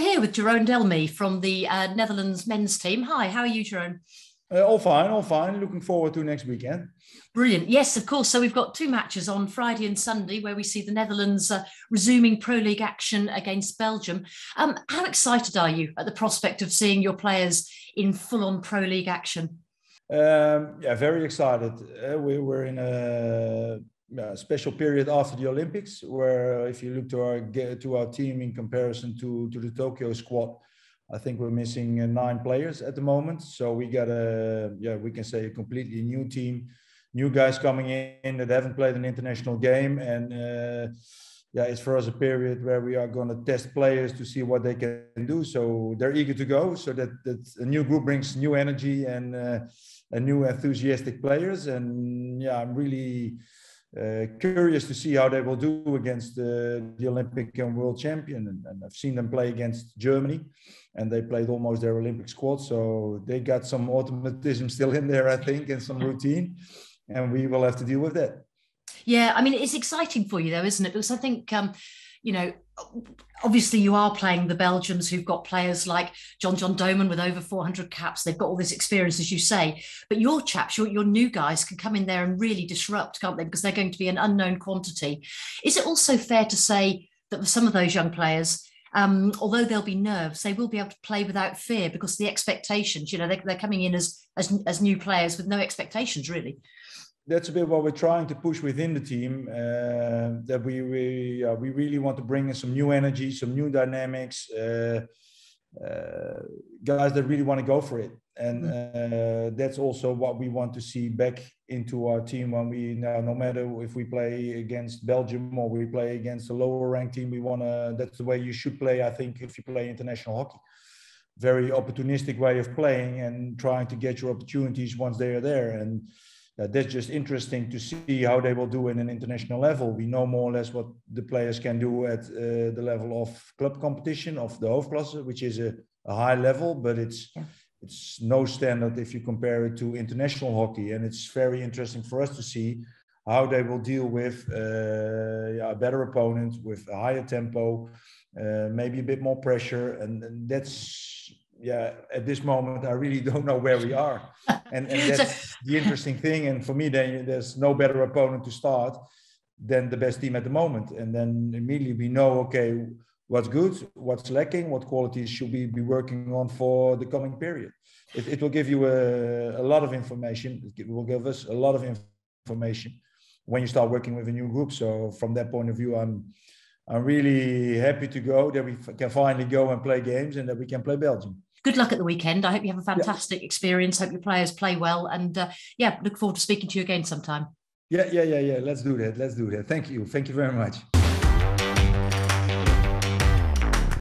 We're here with Jeroen Delmee from the Netherlands men's team. Hi, how are you, Jeroen? All fine. Looking forward to next weekend. Brilliant. Yes, of course. So we've got two matches on Friday and Sunday where we see the Netherlands resuming Pro League action against Belgium. How excited are you at the prospect of seeing your players in full-on Pro League action? Yeah, very excited. We're in a special period after the Olympics, where if you look to our team in comparison to the Tokyo squad, I think we're missing 9 players at the moment. So we got we can say a completely new team, new guys coming in that haven't played an international game. And it's for us a period where we are going to test players to see what they can do. So they're eager to go. So that a new group brings new energy and new enthusiastic players. And yeah, I'm really curious to see how they will do against the Olympic and world champion, and I've seen them play against Germany, and they played almost their Olympic squad, so they got some automatism still in there, I think, and some routine, and we will have to deal with that. Yeah, I mean, it's exciting for you though, isn't it? Because I think obviously you are playing the Belgians, who've got players like John Doman with over 400 caps. They've got all this experience, as you say, but your chaps, your new guys can come in there and really disrupt, can't they? Because they're going to be an unknown quantity. Is it also fair to say that for some of those young players, although there'll be nerves, they will be able to play without fear because the expectations, they're coming in as new players with no expectations, really? That's a bit what we're trying to push within the team, that we really want to bring in some new energy, some new dynamics, guys that really want to go for it. And that's also what we want to see back into our team when we now, no matter if we play against Belgium or we play against a lower ranked team, that's the way you should play, I think, if you play international hockey. Very opportunistic way of playing and trying to get your opportunities once they are there. And that's just interesting to see how they will do in an international level. We know more or less what the players can do at the level of club competition, of the Hoofklasse, which is a high level, but it's no standard if you compare it to international hockey. And it's very interesting for us to see how they will deal with a better opponent, with a higher tempo, maybe a bit more pressure. And that's... yeah, at this moment, I really don't know where we are. And that's the interesting thing. And for me, then there's no better opponent to start than the best team at the moment. And then immediately we know, okay, what's good, what's lacking, what qualities should we be working on for the coming period. It will give you a lot of information. It will give us a lot of information when you start working with a new group. So from that point of view, I'm really happy to go, that we can finally go and play games and that we can play Belgium. Good luck at the weekend. I hope you have a fantastic experience. Hope your players play well. And look forward to speaking to you again sometime. Yeah. Let's do that. Thank you. Thank you very much.